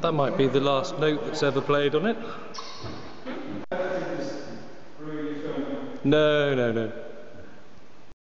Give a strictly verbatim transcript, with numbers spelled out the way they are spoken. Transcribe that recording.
That might be the last note that's ever played on it. No, no, no.